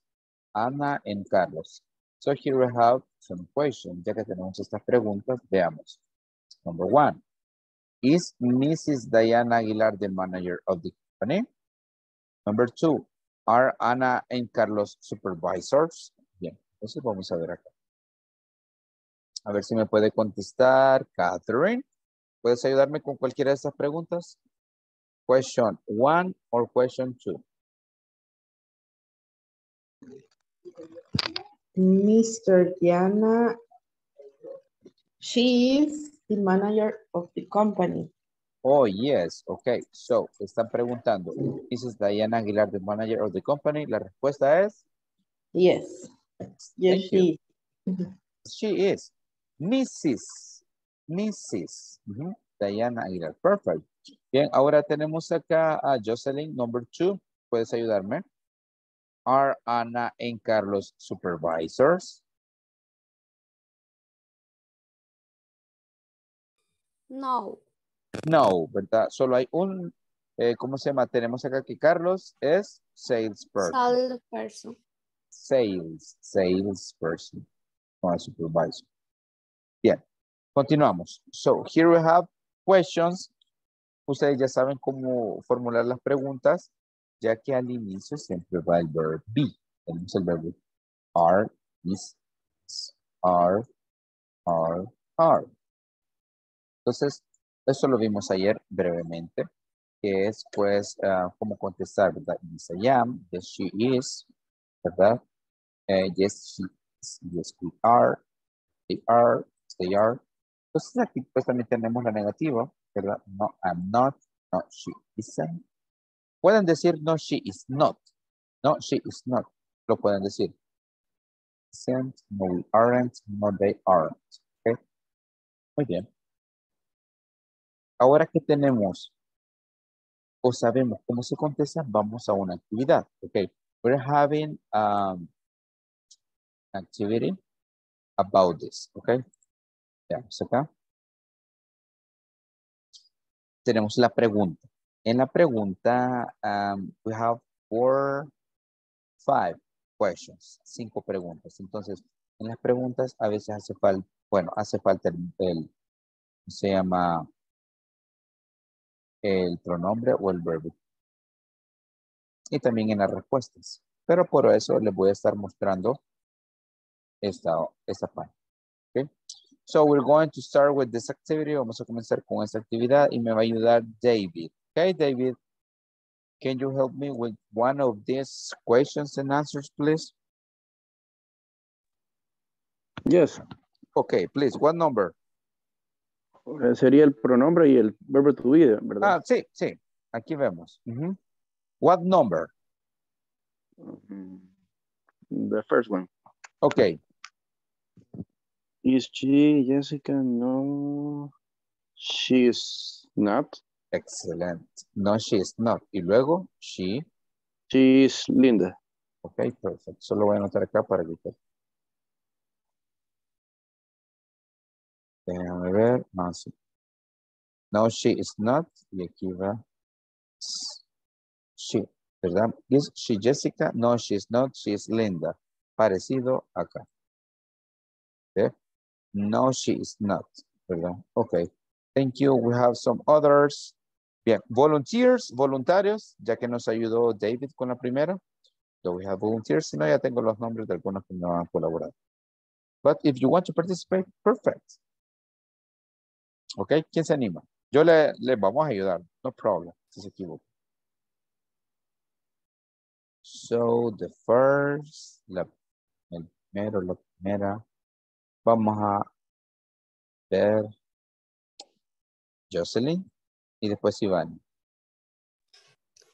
Ana and Carlos. So here we have some questions. Ya que tenemos estas preguntas, veamos. Number one, is Missus Diana Aguilar the manager of the company? Number two, are Ana and Carlos supervisors? Bien, eso vamos a ver acá. A ver si me puede contestar, Catherine. ¿Puedes ayudarme con cualquiera de estas preguntas? Question one or question two. Mister Diana, she is the manager of the company. Oh, yes. Okay. So, están preguntando, ¿Missus Diana Aguilar the manager of the company? La respuesta es... Yes. Yes, she is. She is. Missus Missus Uh-huh. Diana Aguilar. Perfect. Bien, ahora tenemos acá a Jocelyn, number two. ¿Puedes ayudarme? ¿Are Ana and Carlos supervisors? No. No, ¿verdad? Solo hay un, eh, ¿cómo se llama? Tenemos acá que Carlos es salesperson. Salesperson. Sales, salesperson. No es supervisor. Bien, continuamos. So, here we have questions. Ustedes ya saben cómo formular las preguntas, ya que al inicio siempre va el verbo be. Tenemos el verbo are, is, are, are, are. Entonces, eso lo vimos ayer brevemente, que es, pues, uh, cómo contestar, ¿verdad? Yes, I am, yes, she is, ¿verdad? Uh, yes, she is, yes, we are, they are. They are. Entonces aquí pues también tenemos la negativa, ¿verdad? No, I'm not. No, she isn't. Pueden decir no, she is not. No, she is not. Lo pueden decir. Isn't, no, we aren't, no, they aren't. ¿Okay? Muy bien. Ahora que tenemos o sabemos cómo se contesta, vamos a una actividad. Okay. We're having um, an activity about this. Okay. Veamos acá. Tenemos la pregunta. En la pregunta, um, we have four, five questions, cinco preguntas. Entonces, en las preguntas a veces hace falta, bueno, hace falta el, el se llama el pronombre o el verbo. Y también en las respuestas. Pero por eso les voy a estar mostrando esta, esta parte. Okay? So we're going to start with this activity. Vamos a comenzar con esta actividad y me va a ayudar David. Okay, David, can you help me with one of these questions and answers, please? Yes. Okay, please, what number? Sería el pronombre y el verbo to be, ¿verdad? Ah, sí, sí. Aquí vemos. Uh-huh. What number? The first one. Okay. Is she Jessica? No, she's not. Excellent. No, she is not. Y luego, she. She is Linda. Okay, perfect. Solo voy a anotar acá para evitar. Déjame ver. No, sí. No, she is not. Y aquí va. She, ¿verdad? Is she Jessica? No, she is not. She is Linda. Parecido acá. Okay. No, she is not. ¿Verdad? Okay. Thank you. We have some others. Bien. Volunteers, voluntarios, ya que nos ayudó David con la primera. So we have volunteers. Si no, ya tengo los nombres de algunos que no han colaborado. But if you want to participate, perfect. Okay. ¿Quién se anima? Yo le, le vamos a ayudar. No problem. Si se equivoca. So the first, la, el primero, la primera. Vamos a ver Jocelyn y después Ivania.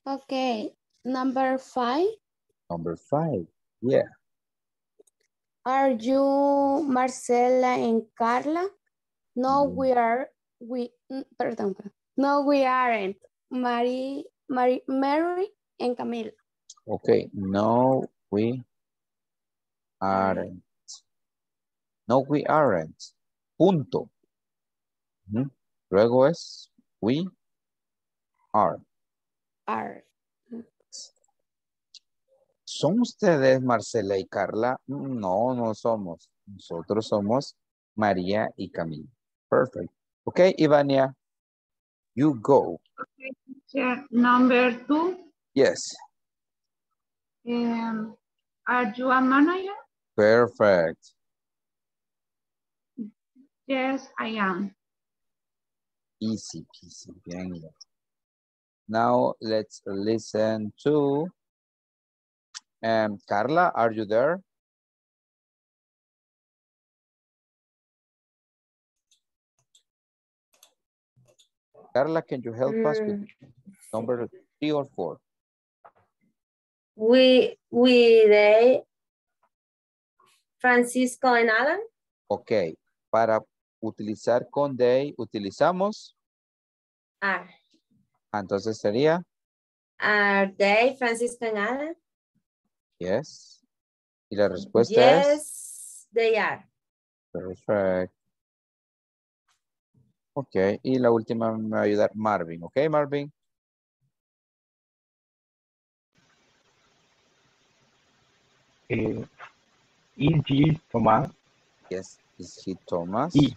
Okay, number five. Number five, yeah. Are you Marcela and Carla? No, mm. we are, we, perdón, no, we aren't. Mary, Mary, Mary and Camila. Okay, no, we aren't. No, we aren't. Punto. Uh-huh. Luego es we are. Are. ¿Son ustedes Marcela y Carla? No, no somos. Nosotros somos María y Camila. Perfect. Okay, Ivania, you go. Okay, number two. Yes. Um, are you a manager? Perfect. Yes, I am. Easy peasy. Bien. Now let's listen to um, Carla, are you there? Carla, can you help mm. us with number three or four? We, we, they, Francisco and Alan. Okay, para utilizar con they, utilizamos are. Entonces sería are they Francisco and Alan? Yes. Y la respuesta yes, es yes, they are. Perfect. Ok, y la última me va a ayudar Marvin. Ok, Marvin. Eh, is he Tomás? Yes, is he Tomás? Y,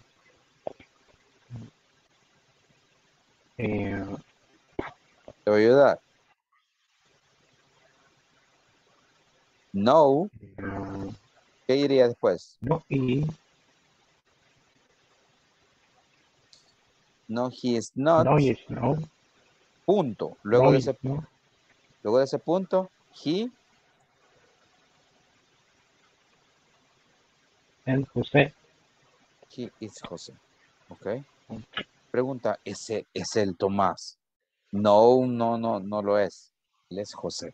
eh, ¿te voy a ayudar? No. Eh, ¿Qué iría después? No, y, no, he is not. No, he is no. Punto. Luego, no, de ese, no. Luego de ese punto, he... And José. He is José. Okay. Pregunta, ¿ese es el Tomás? No, no, no, no lo es. Él es José.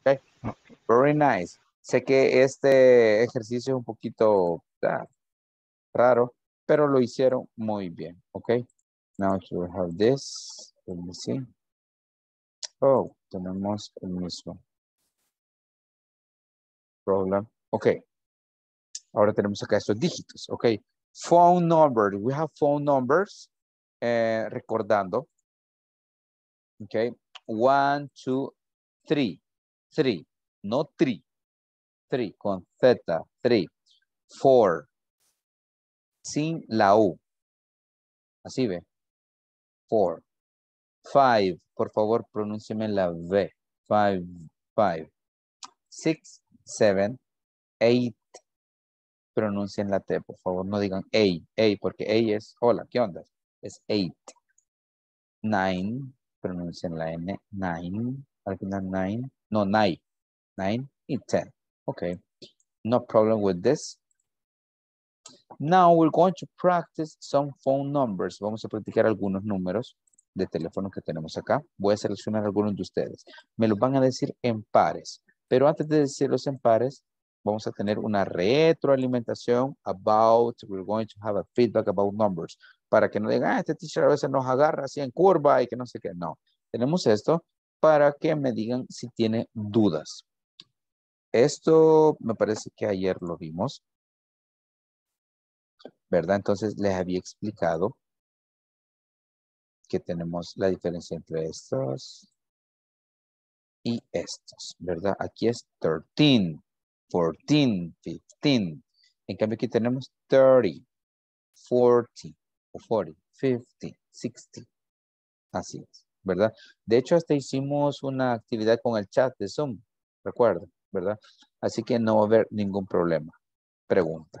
Okay. Okay. Very nice. Sé que este ejercicio es un poquito ah, raro, pero lo hicieron muy bien. Okay. Now you have this. Let me see. Oh, tenemos el mismo. Problem. Okay. Ahora tenemos acá estos dígitos, ok. Phone number, we have phone numbers, eh, recordando. Ok, one, two, three. three, no three, three con zeta, three, four, sin la U. Así ve. Four, five, por favor, pronúnciame la V. Five, five, six, seven, eight. Pronuncien la T, por favor, no digan A, A, porque A es, hola, ¿qué onda? Es eight. Nine, pronuncien la N, nine, al final nine, no, nine, nine y ten. Okay, no problem with this. Now we're going to practice some phone numbers. Vamos a practicar algunos números de teléfono que tenemos acá. Voy a seleccionar algunos de ustedes. Me los van a decir en pares, pero antes de decirlos en pares, vamos a tener una retroalimentación about, we're going to have a feedback about numbers. Para que no digan, ah, este teacher a veces nos agarra así en curva y que no sé qué. No, tenemos esto para que me digan si tiene dudas. Esto me parece que ayer lo vimos, ¿verdad? Entonces les había explicado que tenemos la diferencia entre estos y estos, ¿verdad? Aquí es trece. fourteen, fifteen. En cambio aquí tenemos thirty, forty, forty, fifty, sixty. Así es, ¿verdad? De hecho, hasta hicimos una actividad con el chat de Zoom, recuerda, ¿verdad? Así que no va a haber ningún problema. Pregunta.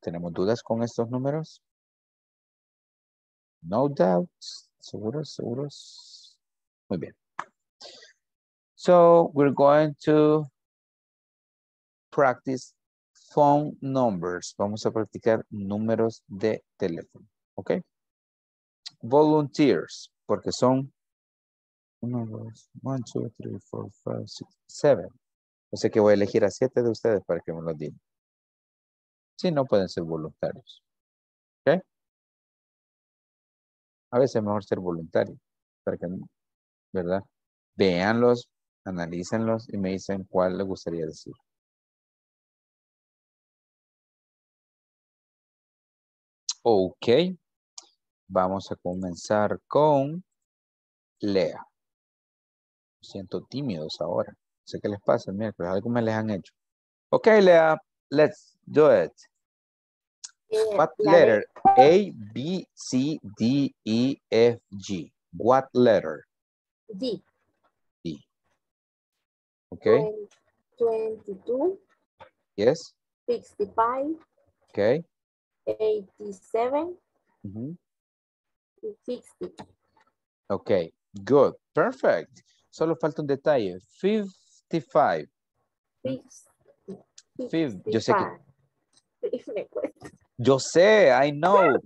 ¿Tenemos dudas con estos números? No doubts. Seguros, seguros. Muy bien. So, we're going to practice phone numbers. Vamos a practicar números de teléfono. ¿Ok? Volunteers. Porque son uno, dos, uno, dos, tres, cuatro, cinco, seis, siete. O sea que voy a elegir a siete de ustedes para que me lo digan. Si no, pueden ser voluntarios. ¿Ok? A veces es mejor ser voluntario. Para que, ¿verdad? Véanlos, analícenlos y me dicen cuál les gustaría decir. Ok, vamos a comenzar con Leah. Siento tímidos ahora. No sé qué les pasa el miércoles, algo me les han hecho. Ok, Leah, let's do it. Yeah, what letter? A, B, C, D, E, F, G. What letter? D. D. Ok. twenty-two. Yes. sixty-five. Ok. eighty-seven, mm-hmm. sixty. Okay, good, perfect. Solo falta un detalle, fifty-five. fifty-five. Yo sé que... Yo sé, I know.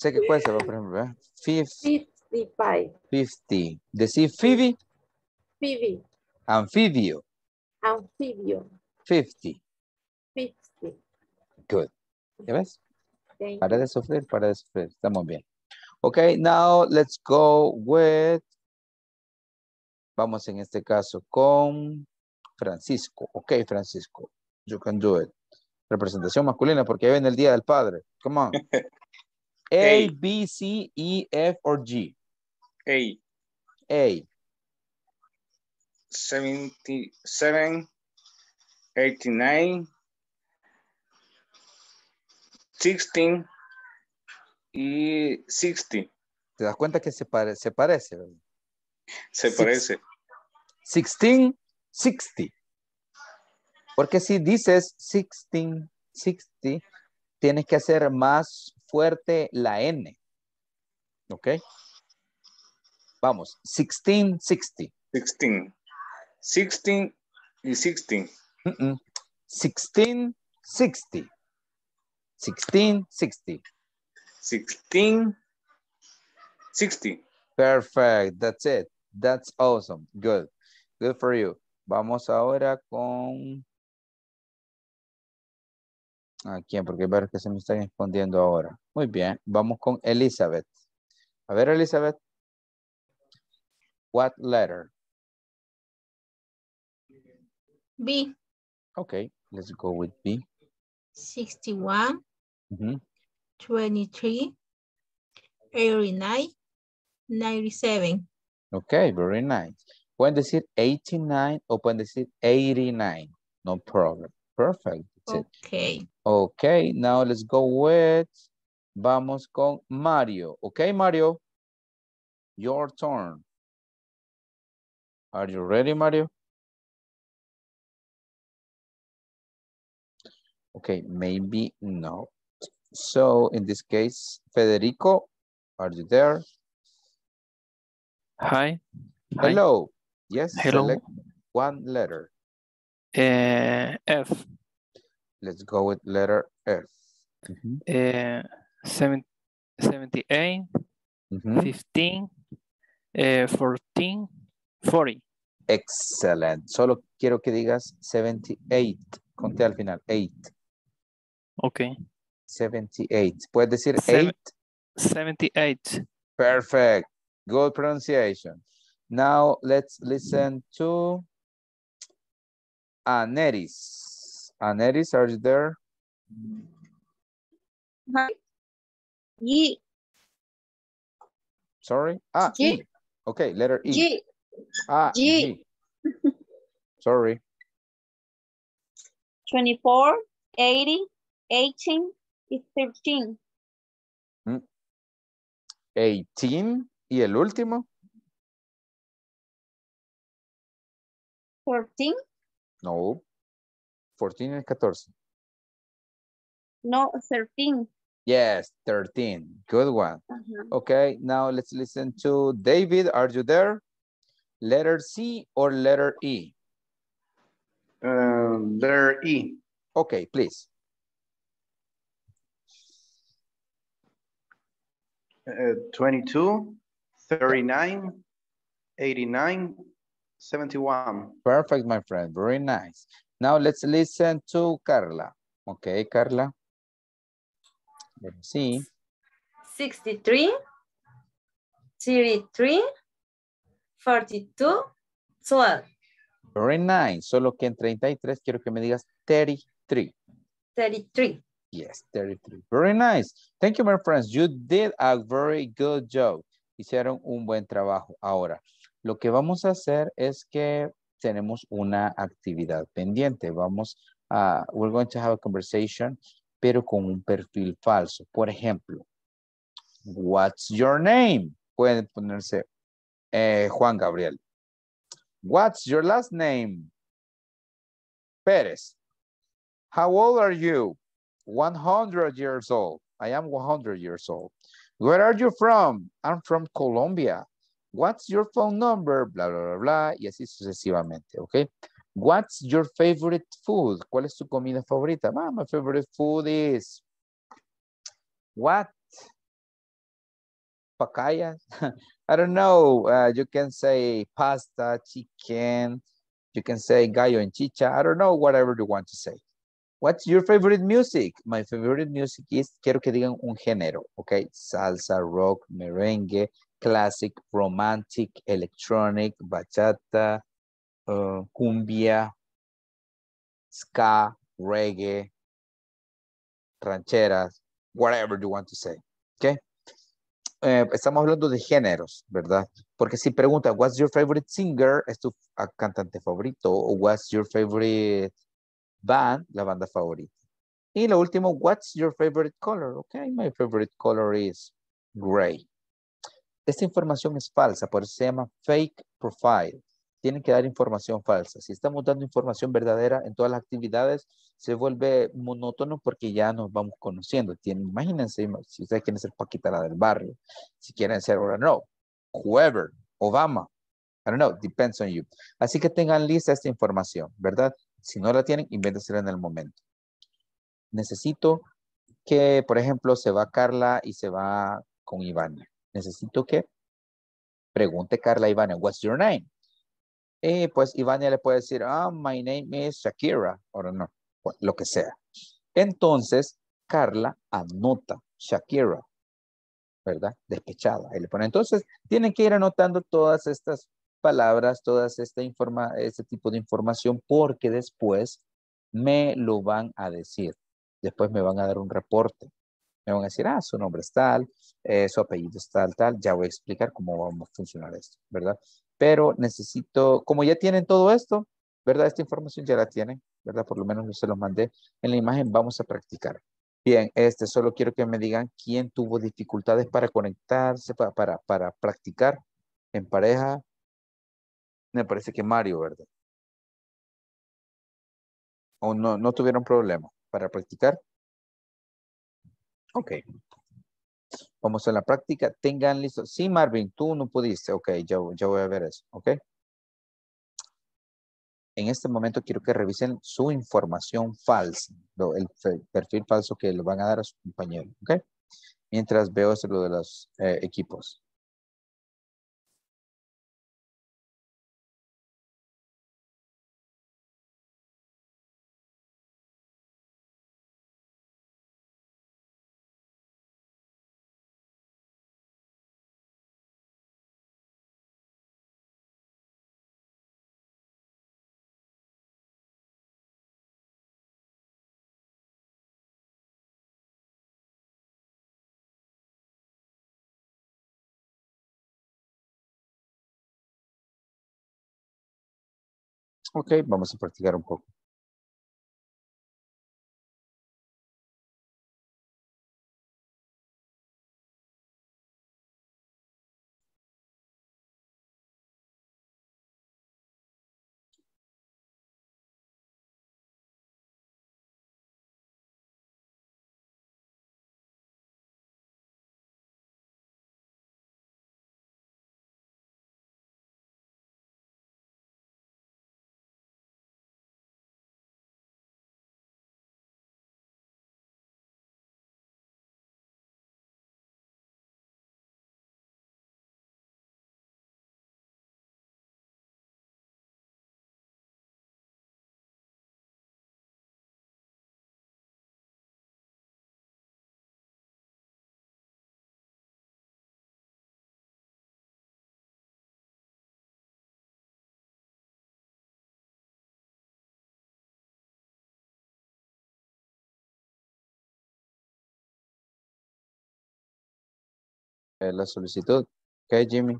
Sé que cuesta, por ejemplo, ¿eh? fifty-five. fifty. Decir Phoebe. Phoebe. Anfibio. Anfibio. fifty. fifty. Good. ¿Ya ves? Okay. Para de sufrir, para de sufrir. Estamos bien. Ok, now let's go with... Vamos en este caso con Francisco. Ok, Francisco. You can do it. Representación masculina porque ahí viene el Día del Padre. Come on. A, B, C, E, F, or G? A. A. seventy-seven, eighty-nine, sixteen y sixty. ¿Te das cuenta que se, pare, se parece? ¿Verdad? Se Six, parece. sixteen, sixty. Porque si dices sixteen, sixty, tienes que hacer más fuerte la N. ¿Ok? Vamos. sixteen, sixty. sixteen. sixteen y sixty. Mm-mm. sixteen, sixty. sixteen, sixty. sixteen, sixty. Perfect. That's it. That's awesome. Good. Good for you. Vamos ahora con... ¿A quién? Porque veo que se me están escondiendo ahora. Muy bien. Vamos con Elizabeth. A ver, Elizabeth. What letter? B. Okay. Let's go with B. sixty-one. Mm-hmm. twenty-three, eighty-nine, ninety-seven. Okay, very nice. Pueden decir eighty-nine o pueden decir eighty-nine. No problem. Perfect. That's okay. It. Okay, now let's go with, vamos con Mario. Okay, Mario, your turn. Are you ready, Mario? Okay, maybe no. So in this case, Federico, are you there? Hi. Hello. Hi. Yes, hello. Select one letter. Uh, F. Let's go with letter F. Mm-hmm. uh, seven, seventy-eight, mm-hmm. fifteen, uh, fourteen, forty. Excellent. Solo quiero que digas seventy-eight. Conté al final, eight. Ok. seventy-eight. ¿Puedes decir eight? seventy-eight. Perfect. Good pronunciation. Now let's listen to Aneris. Aneris, are you there? Hi. G. Sorry? Ah, G. E. Okay, letter E. G. Ah, G. G. Sorry. twenty-four, eighty, eighteen, y thirteen. eighteen, ¿y el último? fourteen. No, fourteen es fourteen. No, thirteen. Yes, thirteen. Good one. Uh-huh. Okay, now let's listen to David. Are you there? Letter C or letter E? Um, letter E. Okay, please. Uh, twenty-two, thirty-nine, eighty-nine, seventy-one. Perfect, my friend. Very nice. Now let's listen to Carla. Okay, Carla. Let's see. sixty-three, thirty-three, forty-two, twelve. Very nice. Solo que en thirty-three quiero que me digas thirty-three. thirty-three. Yes, thirty-three. Very nice. Thank you, my friends. You did a very good job. Hicieron un buen trabajo. Ahora, lo que vamos a hacer es que tenemos una actividad pendiente. Vamos a, we're going to have a conversation, pero con un perfil falso. Por ejemplo, what's your name? Pueden ponerse eh, Juan Gabriel. What's your last name? Pérez. How old are you? one hundred years old. I am one hundred years old. Where are you from? I'm from Colombia. What's your phone number? Blah, blah, blah, blah. Y así sucesivamente, okay? What's your favorite food? ¿Cuál es tu comida favorita? Ah, my favorite food is... What? Pacayas? I don't know. Uh, you can say pasta, chicken. You can say gallo en chicha. I don't know, whatever you want to say. What's your favorite music? My favorite music is, quiero que digan un género, okay? Salsa, rock, merengue, classic, romantic, electronic, bachata, uh, cumbia, ska, reggae, rancheras, whatever you want to say, okay? Eh, estamos hablando de géneros, ¿verdad? Porque si pregunta, what's your favorite singer? ¿Es tu cantante favorito? O what's your favorite... band, la banda favorita. Y lo último, what's your favorite color? Okay, my favorite color is gray. Esta información es falsa, por eso se llama fake profile. Tienen que dar información falsa. Si estamos dando información verdadera en todas las actividades, se vuelve monótono porque ya nos vamos conociendo. Tienen, imagínense, si ustedes quieren ser Paquita la del barrio, si quieren ser, ahora no, whoever, Obama, I don't know, depends on you. Así que tengan lista esta información, ¿verdad? Si no la tienen, invéntensela en el momento. Necesito que, por ejemplo, se va Carla y se va con Ivania. Necesito que pregunte Carla a Ivania, what's your name? Y pues Ivania le puede decir, ah, oh, my name is Shakira, o no, lo que sea. Entonces, Carla anota Shakira, ¿verdad? Despechada. Y le pone, entonces, tienen que ir anotando todas estas palabras, todas esta informa, este tipo de información, porque después me lo van a decir. Después me van a dar un reporte. Me van a decir, ah, su nombre es tal, eh, su apellido es tal, tal. Ya voy a explicar cómo vamos a funcionar esto, ¿verdad? pero necesito, como ya tienen todo esto, ¿verdad? Esta información ya la tienen, ¿verdad? Por lo menos yo se los mandé. En la imagen vamos a practicar. Bien, este, solo quiero que me digan quién tuvo dificultades para conectarse, para, para, para practicar en pareja. Me parece que Mario, ¿verdad? ¿O no, no tuvieron problema para practicar? Ok. Vamos a la práctica. Tengan listo. Sí, Marvin, tú no pudiste. Ok, ya, ya voy a ver eso. Ok. En este momento quiero que revisen su información falsa, el perfil falso que le van a dar a su compañero, ¿ok? Mientras veo eso lo de los eh, equipos. Ok, vamos a practicar un poco. La solicitud. Ok, Jimmy.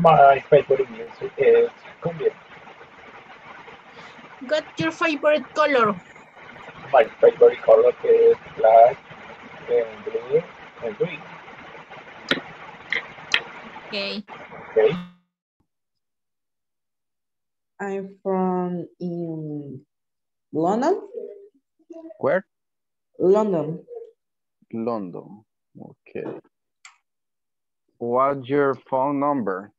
My favorite music is cumbia. Got your favorite color? My favorite color is black and blue and green. Okay. Okay. I'm from in London. Where? London. London. Okay. What's your phone number?